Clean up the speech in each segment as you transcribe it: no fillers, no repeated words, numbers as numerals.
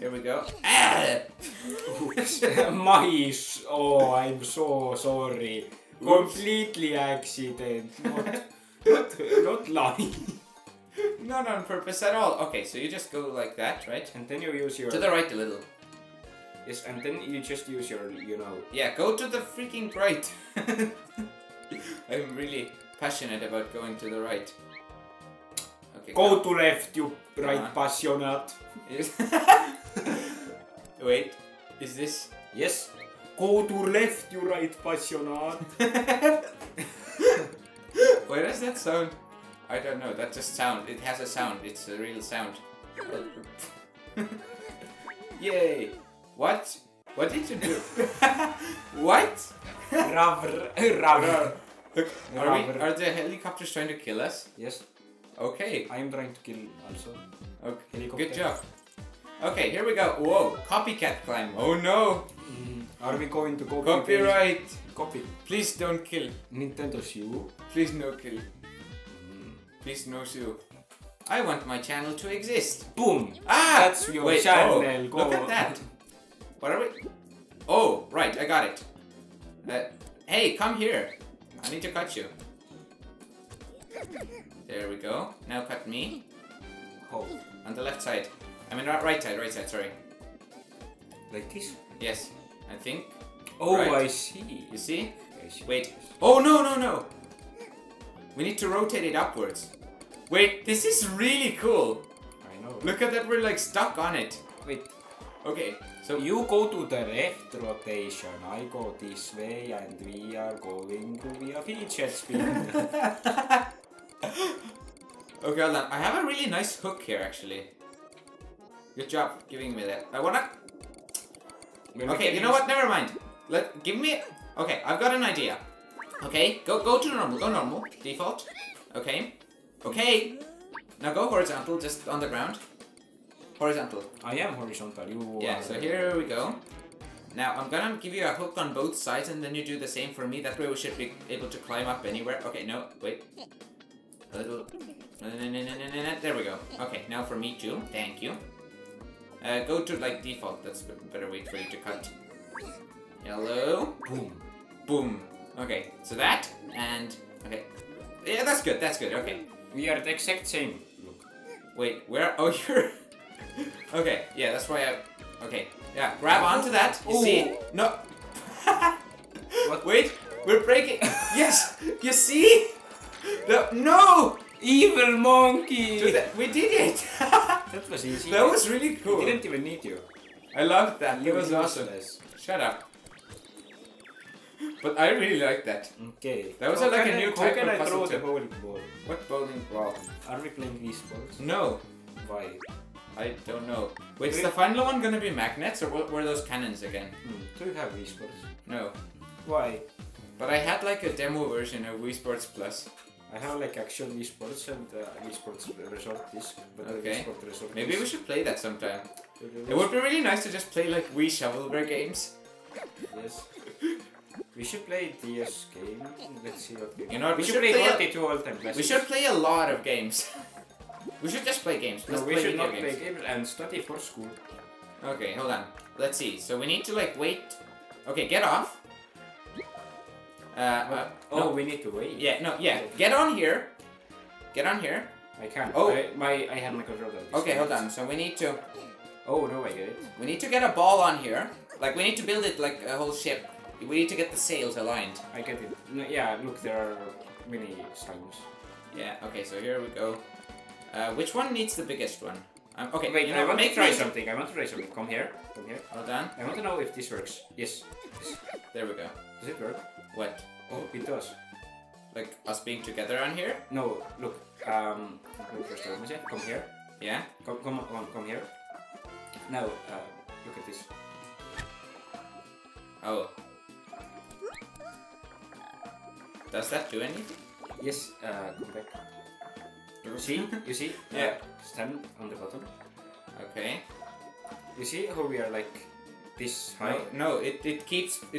Here we go. Mice. Oh, I'm so sorry. Completely accident. Not lying. Not on purpose at all. Okay, so you just go like that, right? And then you use your... To the right a little. Yes, and then you just use your, you know... Yeah, go to the freaking right. I'm really passionate about going to the right. Okay, go to left, you right passionate. Yes. Wait, is this... Yes. Go to left, you right passionate. Where does that sound? I don't know, that's just sound. It has a sound, it's a real sound. Yay! What? What did you do? What? Are the helicopters trying to kill us? Yes. Okay. I'm trying to kill also. Okay. Helicopter. Good job. Okay, here we go. Whoa, copycat climb. Oh no! Are we going to copy? Copyright! Copy. Please don't kill. Nintendo Sue. Please no kill. Please no sue. I want my channel to exist. Boom! Ah! That's your channel. Oh, go. Look at that. What are we? Oh, right, I got it. Hey, come here. I need to cut you. There we go. Now cut me. Oh. On the left side. I mean, right side, sorry. Like this? Yes, I think. Oh, right. I see. You see? Wait. Oh, no, no, no. We need to rotate it upwards. Wait, this is really cool. I know. Look at that, we're like stuck on it. Wait. Okay, so you go to the left rotation, I go this way, and we are going to be a feature spin. Okay, hold on. I have a really nice hook here, actually. Good job giving me that. I wanna... Okay, you know what? Never mind. Give me... Okay, I've got an idea. Okay, go to normal, go normal, default. Okay, okay. Now go horizontal, just on the ground. Horizontal. I am horizontal, you Yeah, so here we go. Now, I'm gonna give you a hook on both sides and then you do the same for me. That way we should be able to climb up anywhere. Okay, no, wait. A little... There we go. Okay, now for me too, thank you. Go to, like, default, that's a better way for you to cut. Hello? Boom. Boom. Okay, so that, and, okay. Yeah, that's good, okay. We are the exact same. Look. Wait, where? Oh, you're... Okay, yeah, that's why I... Okay, yeah, grab onto that, you see? No... What? Wait, we're breaking... Yes, you see? No! Evil monkey! We did it! That was easy. That was really cool. We didn't even need you. I loved that, it was awesome. Shut up. But I really like that. Okay. That was like a new type of puzzle. How can I throw the bowling ball? What bowling ball? Are we playing these balls? No. Why? I don't know. Wait, is the final one gonna be magnets or what were those cannons again? Do you have Wii Sports? No. Why? But I had like a demo version of Wii Sports Plus. I have like actual Wii Sports and Wii Sports Resort disc. But okay. Wii Sports Resort Maybe we should play that sometime. It would be really nice to just play like Wii shovelware games. Yes. We should play DS game. Let's see what game. You know, we should play a lot of games. We should just play games. No, we should not play games and study for school. Okay, hold on. Let's see. So we need to like wait. Okay, get off. We need to wait. Yeah, no, yeah. Get on here. Get on here. I can't. Oh, I have my controller. Okay, hold on. So we need to. Oh no, I get it. We need to get a ball on here. Like we need to build it like a whole ship. We need to get the sails aligned. I get it. No, yeah, look, there are many slings. Yeah, okay, so here we go. Which one needs the biggest one? Okay, wait, I want to try something. Come here. Come here. All done. I want to know if this works. Yes. There we go. Does it work? What? Oh, it does. Like us being together on here? No, look. Come here. Yeah? Come here. Now, look at this. Oh. Does that do anything? Yes, come back. You see? Yeah. Stand on the bottom. Okay. You see how we are like this high? No, it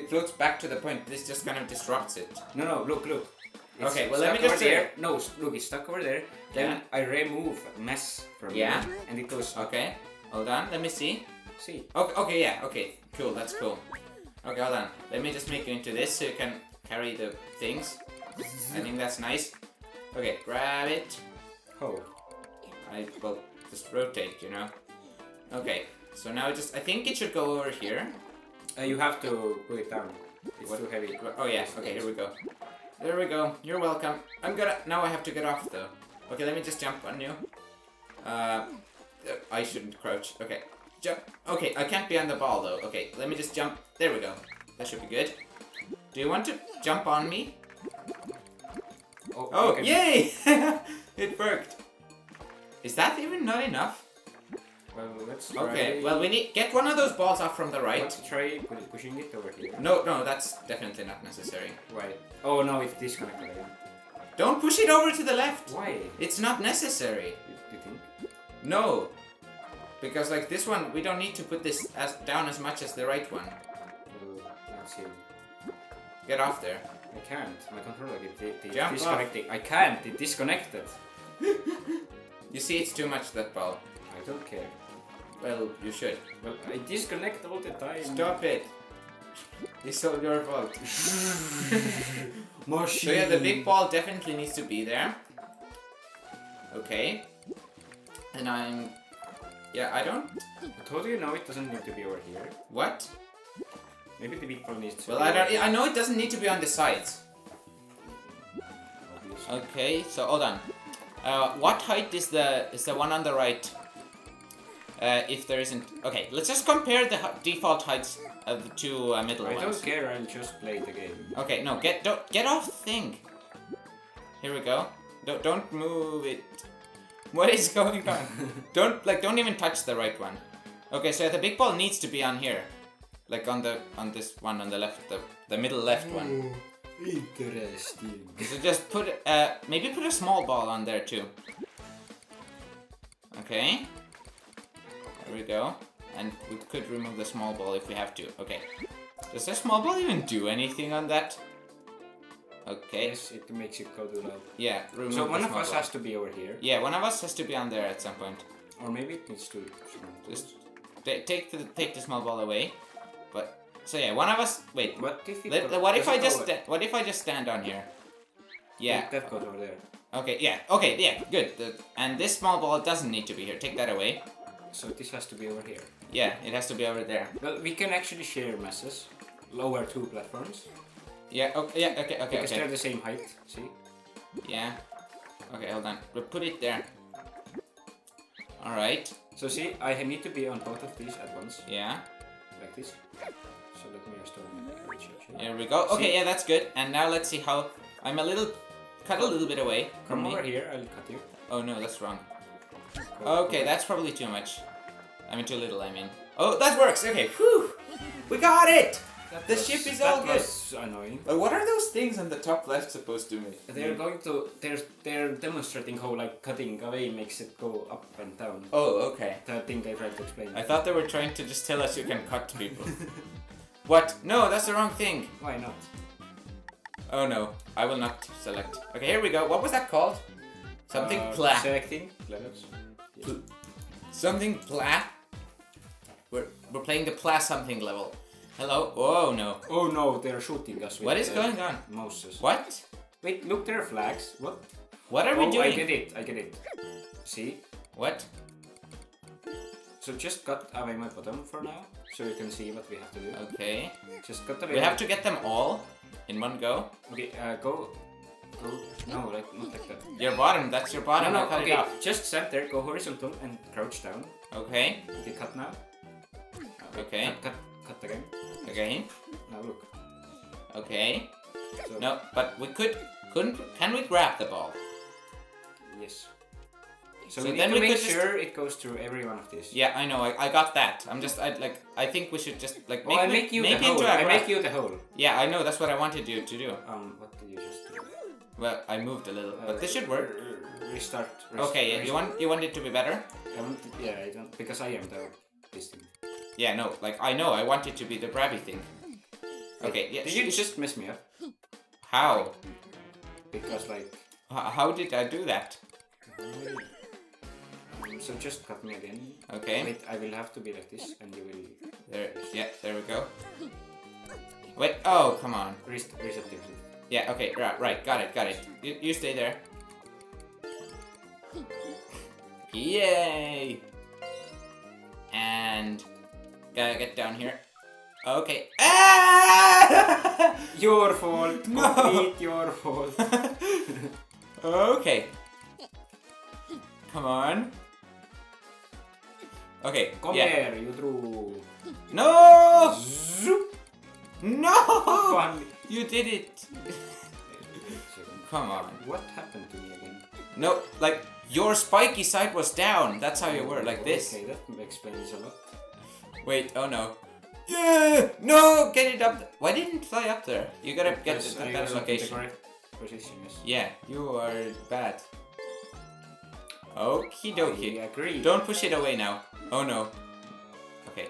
floats back to the point. This just kind of disrupts it. No, look. It's okay, well let me just see. No, look, it's stuck over there. Then I remove mass from it and it goes. Okay, hold on, let me see. See. Okay, yeah, okay. Cool, that's cool. Okay, hold on. Let me just make it into this so you can carry the things. I think that's nice. Okay, grab it. Oh. I will just rotate, you know. Okay, so now just... I think it should go over here. You have to put it down. It's too heavy. Oh yeah, okay, here we go. There we go. You're welcome. I'm gonna... Now I have to get off though. Okay, let me just jump on you. I shouldn't crouch. Okay. Jump. Okay, I can't be on the ball though. Okay, let me just jump. There we go. That should be good. Do you want to jump on me? Oh, oh okay. Yay! It worked. Is that even not enough? Well, let's try. Okay, well, we need get one of those balls off from the right. Let's try pushing it over here. No, no, that's definitely not necessary. Right. Oh no, it's disconnected again. Don't push it over to the left. Why? It's not necessary. Do you think? No. Because like this one, we don't need to put this as down as much as the right one. Get off there. I can't. My controller is disconnecting. I can't. It disconnected. You see, it's too much that ball. I don't care. Well, you should. Well, I disconnect all the time. Stop it. It's all your fault. Machine. So yeah, the big ball definitely needs to be there. Okay. And I'm... Yeah, I don't... I told you now it doesn't need to be over here. What? Maybe the big ball needs to be... I know it doesn't need to be on the sides. Obviously. Okay, so hold on. What height is the one on the right? If there isn't... Okay, let's just compare the default heights of the two middle ones. I don't care, I'll just play the game. Okay, no, get off the thing. Here we go. Don't move it. What is going on? Don't even touch the right one. Okay, so the big ball needs to be on here. Like on this one on the left, the middle left one. Interesting. So just put maybe put a small ball on there too. Okay. There we go. And we could remove the small ball if we have to. Okay. Does the small ball even do anything on that? Okay. Yes, it makes it go to that. Yeah, remove. So one of us has to be over here. Yeah, one of us has to be on there at some point. Or maybe it needs to. Just take the small ball away. But so yeah, one of us. Wait. What if I just stand on here? Yeah. That goes over there. Okay. Yeah. Okay. Yeah. Good. And this small ball doesn't need to be here. Take that away. So this has to be over here. Yeah, it has to be over there. Well, we can actually share messes. Lower two platforms. Yeah, okay, yeah, okay, okay, because they're the same height, see? Yeah. Okay, hold on. We'll put it there. Alright. So see, I need to be on both of these at once. Yeah. Like this. So let me restore my picture. There we go. Okay, see? Yeah, that's good. And now let's see how... I'm a little... Cut a little bit away. Come over here, I'll cut you. Oh no, that's wrong. Okay, that's probably too much. I mean, too little, I mean. Oh, that works! Okay, whew! We got it! The ship is all good. That's annoying. But what are those things on the top left supposed to mean? They're going to. They're demonstrating how like cutting away makes it go up and down. Oh, okay. That thing they tried to explain. I thought they were trying to just tell us you can cut people. What? No, that's the wrong thing. Why not? Oh no, I will not select. Okay, here we go. What was that called? Something pla. Selecting levels. Yeah. Something pla. We're playing the pla something level. Hello? Oh no. Oh no, they're shooting us with what is going on? Moses. What? Wait, look, there are flags. What? What are we doing? I get it, I get it. See? What? So just cut away my bottom for now, so you can see what we have to do. Okay. Just cut away. We have to get them all in one go. Okay, go. No, like, not like that. Your bottom, that's your bottom. No, no, cut it off. Just stand there, go horizontal and crouch down. Okay. Okay, cut now. Okay. Cut again. Again? Now look. Okay. So no, but we can we grab the ball? Yes. So we then need to make sure it goes through every one of these. Yeah, I know, I got that. I'm just, I think we should just, like, make, oh, I make you the hole. Yeah, I know, that's what I wanted you to do. What did you just do? Well, I moved a little, but this should work. Restart. Okay, yeah, you want it to be better? I don't, because I am this thing. Yeah, no, like, I know, I want it to be the grabby thing. Okay, yeah. Did you just mess me up? How? Because, like... How did I do that? So just cut me again. Okay. Wait, I will have to be like this, and you will. There. Yeah. There we go. Wait. Oh, come on. Reset. Yeah. Okay. Right. Got it. You stay there. Yay! And gotta get down here. Okay. Ah! Your fault. No. Complete your fault. Okay. Come on. Okay. Come here, you drew. No! Zoop. No! You did it. Come on. What happened to me again? No, like your spiky side was down. That's how you were, like this. Okay, that explains a lot. Wait. Oh no. Yeah! No! Get it up. Why didn't it fly up there? You gotta get it at that location. Position, yes. Yeah, you are bad. Okie dokie. I agree. Don't push it away now. Oh no. Okay.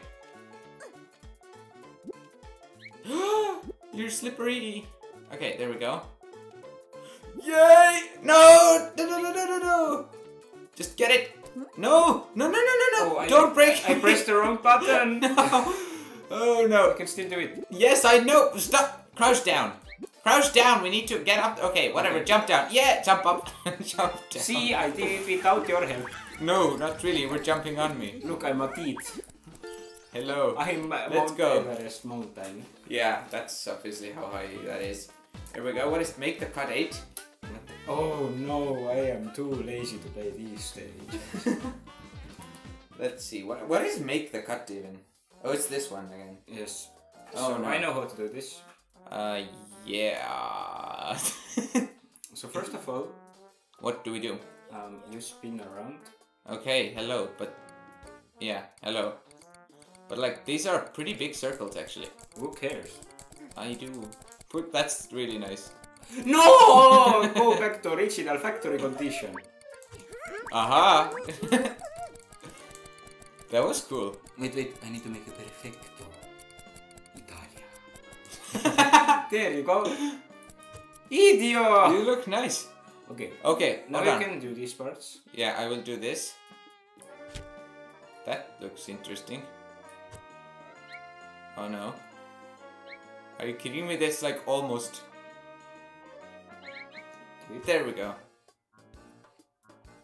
You're slippery. Okay, there we go. Yay! No! No! Just get it. No! Oh, don't break. I pressed the wrong button. No. Oh no. I can still do it. Yes, I know. Stop. Crouch down. Crouch down, we need to get up. Okay, whatever, okay. Jump down. Yeah, jump up. Jump down. See, I did it without your help. No, not really, we're jumping on me. Look, I'm a Pete. Hello. I'm a Let's Mount go. Everest mountain. Yeah, that's obviously how high that is. Here we go, what is make the cut 8? Oh no, I am too lazy to play these days. Let's see, what is make the cut even? Oh, it's this one again. Yes. Oh, so no. I know how to do this. Yeah. So first of all, what do we do? You spin around. Okay, hello, but yeah, hello. But like these are pretty big circles actually. Who cares? I do. Put that's really nice. No! Go back to original factory condition. Aha! That was cool. Wait, I need to make a perfecto. There you go. Idiot! You look nice. Okay. Now I can do these parts. Yeah, I will do this. That looks interesting. Oh no. Are you kidding me? That's like almost. There we go.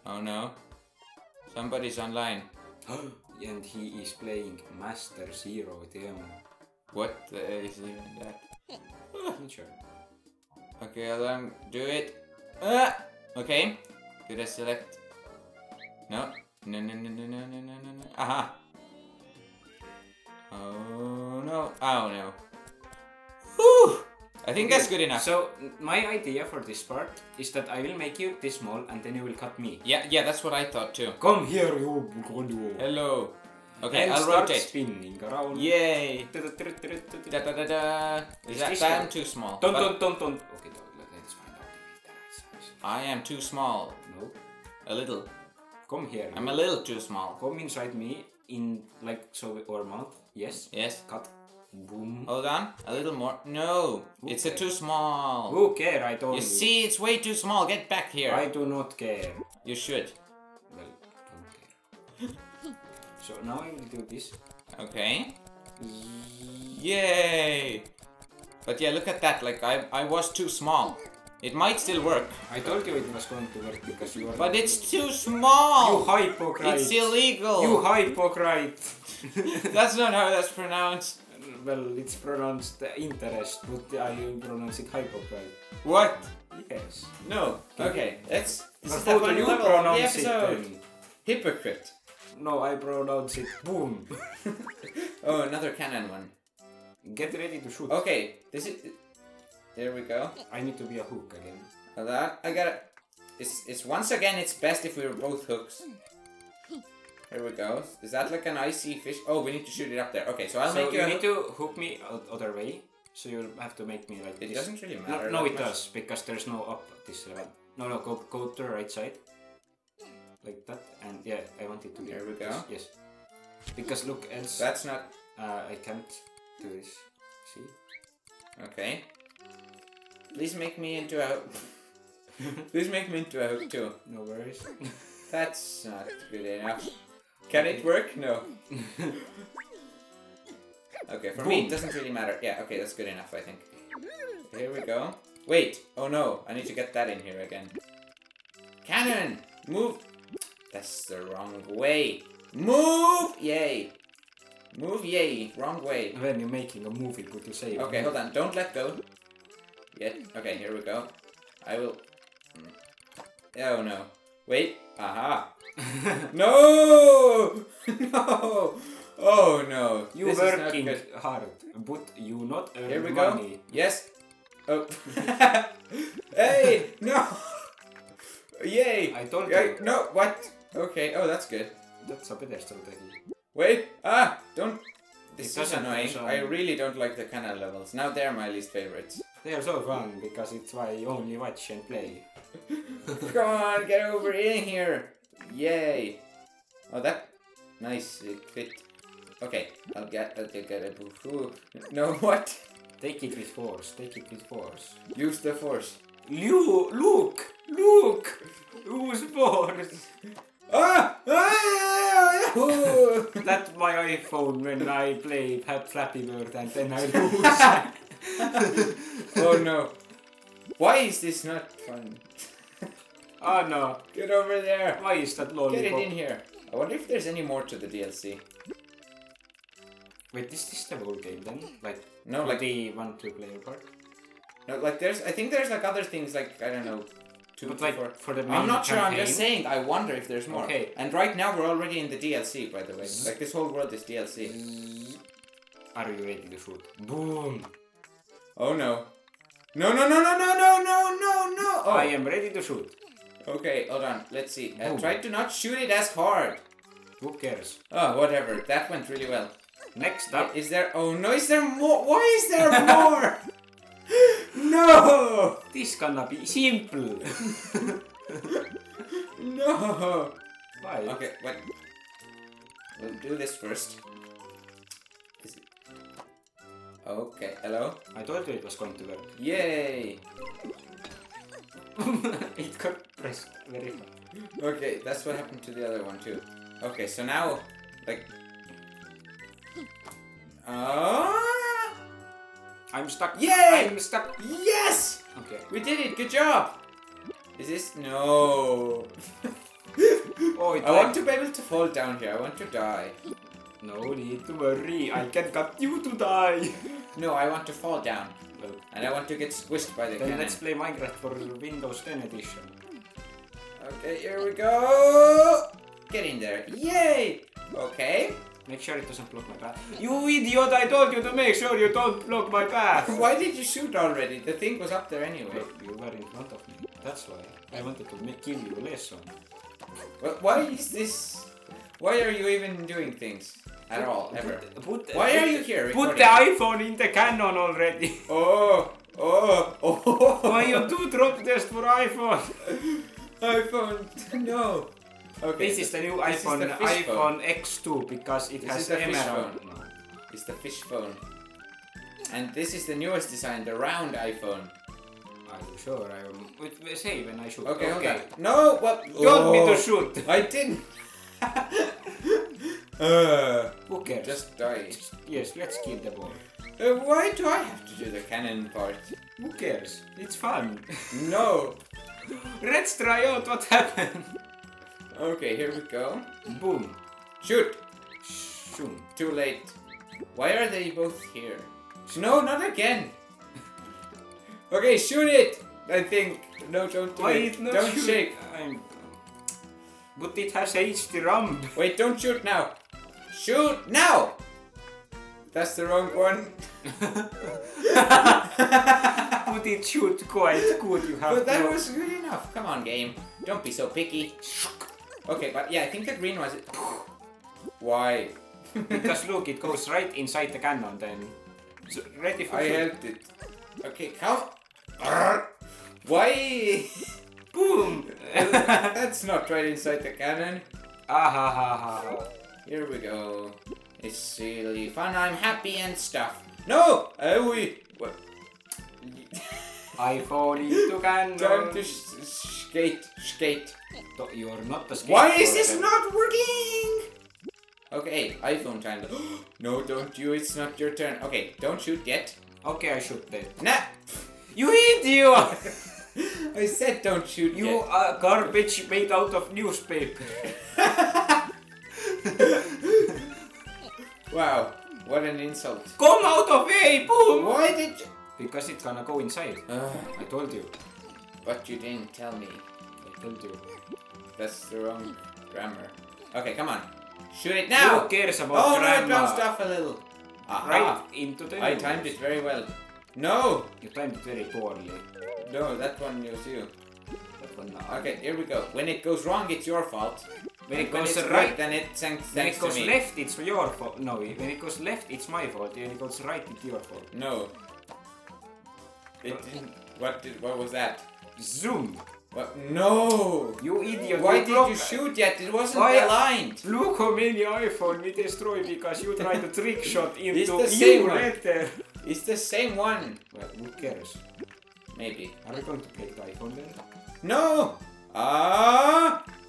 Oh no. Somebody's online. And he is playing Master Zero Demo. What is even that? Sure. Okay, I'll do it. Okay. Did I select? No. No. Aha. Oh no. Whew. I think that's good enough. So my idea for this part is that I will make you this small and then you will cut me. Yeah, that's what I thought too. Come here, you. Hello. Okay, and I'll start rotate. Spinning around. Yay! I'm too small. Don't. Okay, let's find out. I am too small. No. A little. Come here. I'm a little too small. Come inside me, in like so or mouth. Yes. Cut. Boom. Hold on. A little more. No. Who it's care? A too small. Who care? I told you. You see, it's way too small. Get back here. I do not care. You should. Well, don't care. So now I will do this. Okay. Yay! But yeah, look at that. Like I was too small. It might still work. I told you it was going to work because you are. But it's too small. You hypocrite. It's illegal. You hypocrite. That's not how that's pronounced. Well, it's pronounced interest, but I pronounce it hypocrite. What? Yes. No. Okay. Let's. How do you pronounce it? Then? Hypocrite. No, I pronounce it. Boom. Oh, another cannon one. Get ready to shoot. Okay, this is. There we go. I need to be a hook again. Hold on, I gotta. It's once again. It's best if we were both hooks. Here we go. Is that like an icy fish? Oh, we need to shoot it up there. Okay, so I'll make you. You need to hook me other way. So you'll have to make me like this. It doesn't really matter. No, it does because there's no up this level. No, go to the right side. Like that, and yeah, I want it to be. There we go. Yes. Because look, else. That's not. I can't do this. See? Okay. Please make me into a. Please make me into a hook too. No worries. That's not good enough. Can it work? No. Okay, for me it doesn't really matter. Yeah, okay, that's good enough, I think. Here we go. Wait! Oh no, I need to get that in here again. Cannon! Move! That's the wrong way. Move! Yay! Move, yay! Wrong way. When you're making a movie, would you say? Okay, hold on. Don't let go. Yet. Okay, here we go. I will... Oh no. Wait. Aha. No! No! Oh no. You working hard, but you not earn money. Here we go. Yes. Oh. Hey! No! Yay! I told you. No, what? Okay, oh that's good. That's a better strategy. Wait! Ah! Don't... This is annoying. I really don't like the cannon levels. Now they're my least favorites. They are so fun, because it's why you only watch and play. Come on, get over in here! Yay! Oh, that... Nice, it fit. Okay, I'll get a boo-hoo. No, what? Take it with force, take it with force. Use the force. You, look! Use force! Ah! Ah! Oh. That's my iPhone when I play Flappy Bird and then I lose. Oh no. Why is this not fun? Oh no. Get over there. Why is that lollipop? Get it in here. I wonder if there's any more to the DLC. Wait, is this the whole game then? Like, no, like the 1-2 player part? No, like there's, I think there's like other things like, I don't know, 2 but like four. For the main I'm not campaign. Sure, I'm just saying, I wonder if there's more. Okay. And right now we're already in the DLC, by the way. Like this whole world is DLC. Are you ready to shoot? Boom! Oh no. No, no, no, no, no, no, no, no, no! Oh. I am ready to shoot. Okay, hold on, let's see. Try to not shoot it as hard. Who cares? Oh, whatever, that went really well. Next up. Is there... Oh no, is there more? Why is there more? No! This gonna be simple. No! Why? Okay, wait. We'll do this first. Is it... Okay, hello? I told you it was going to work. Yay! It got pressed very fast. Okay, that's what happened to the other one too. Okay, so now... Like... I'm stuck. Yay! I'm stuck. Yes! Okay. We did it. Good job. Is this... No. Oh, I want to be able to fall down here. I want to die. No need to worry. I can cut you to die. No, I want to fall down. Well, and I want to get squished by the cannon. Then let's play Minecraft for Windows 10 edition. Okay, here we go. Get in there. Yay! Okay. Make sure it doesn't block my path. You idiot, I told you to make sure you don't block my path! Why did you shoot already? The thing was up there anyway. Look, you were in front of me. That's why. I wanted to give you a lesson. Well, why is this... Why are you even doing things? At all, ever? Why are you here recording? Put the iPhone in the cannon already! Oh! Oh! Oh! Why you do drop test for iPhone? iPhone... No! Okay. This is the new iPhone X2 because it has emerald. It's the fish phone. And this is the newest design, the round iPhone. I'm sure I am. Wait, say when I shoot. Okay, okay. No, what? You told me to shoot. I didn't. Who cares? Just die. Yes, let's keep the ball. Why do I have to do the cannon part? Who cares? It's fun. No. Let's try out what happened. Okay, here we go. Boom. Shoot. Shoot. Too late. Why are they both here? No, not again. Okay, shoot it. I think. No, don't do it. Don't shoot. Shake. I'm... But it has HD RAM. Wait, don't shoot now. Shoot now. That's the wrong one. But it shoot quite good. You have. But that was good enough. Come on, game. Don't be so picky. Okay, but yeah, I think the green was... Why? Because look, it goes right inside the cannon then. So, ready for I helped it. Okay, how? Why? Boom! That's not right inside the cannon. Ah ha ha ha. Here we go. It's silly fun, I'm happy and stuff. No! What? I fall into cannon. Time to Skate. You're not the skate. Why is this not working? Okay, iPhone time. No, don't you. It's not your turn. Okay, don't shoot yet. Okay, I shoot then. Nah! You idiot! I said don't shoot yet. You are garbage made out of newspaper. Wow, what an insult. Come out of here, boom! Why did you? Because it's gonna go inside. I told you. But you didn't tell me. I told you. That's the wrong grammar. Okay, come on. Shoot it now! Who cares about grammar? Oh, no, I bounced off a little. Aha. Right into the I timed it very well. No! You timed it very poorly. No, that one was you. That one now. Okay, here we go. When it goes wrong, it's your fault. When it goes right, then it's thanks to me. When it goes left, it's your fault. No, when it goes left, it's my fault. When it goes right, it's your fault. No. It didn't. What was that? Zoom. What? No! You idiot! Why did you shoot yet? It wasn't aligned! Look how many iPhone we destroy because you tried to trick shot into the letter! It's the same one! Well, who cares? Maybe. Are we going to play the iPhone then? No!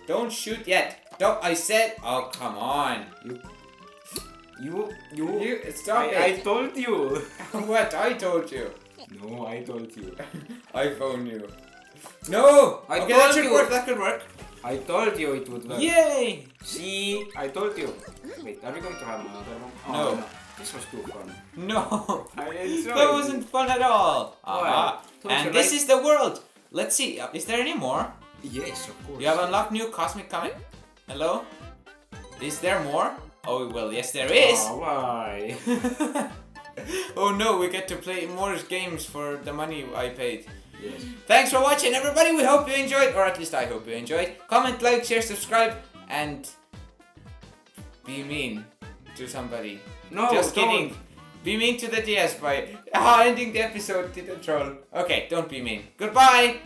Don't shoot yet! Don't! I said! Oh, come on! You stop it! I told you! What? I told you! No, I told you. I phoned you. No! Okay, that should work, that could work. I told you it would work. Yay! See? I told you. Wait, are we going to have another one? Oh, no. This was too fun. No! I enjoyed that wasn't fun at all. And this is the world. Let's see, is there any more? Yes, of course. You have unlocked new cosmic comment? Hello? Is there more? Oh, well, yes there is. Oh, why? Oh no, we get to play more games for the money I paid. Yes. Thanks for watching, everybody. We hope you enjoyed, or at least I hope you enjoyed. Comment, like, share, subscribe, and be mean to somebody. No, just kidding. Be mean to the DS by ending the episode to the troll. Okay, don't be mean. Goodbye.